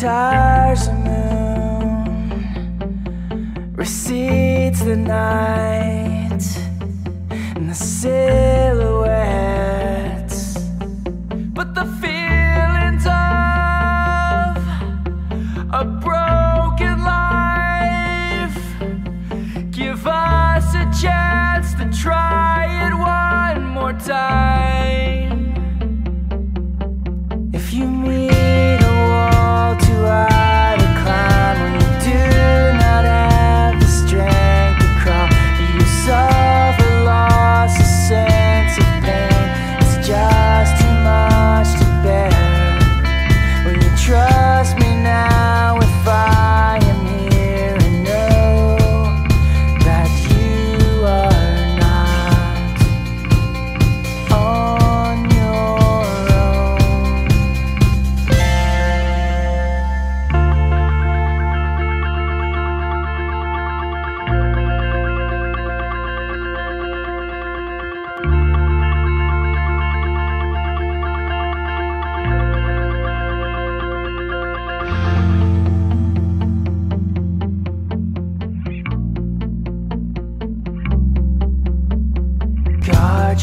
tiresome moon recedes the night, and the silhouettes, but the feelings of a broken life give us a chance to try it one more time. If you meet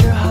your heart.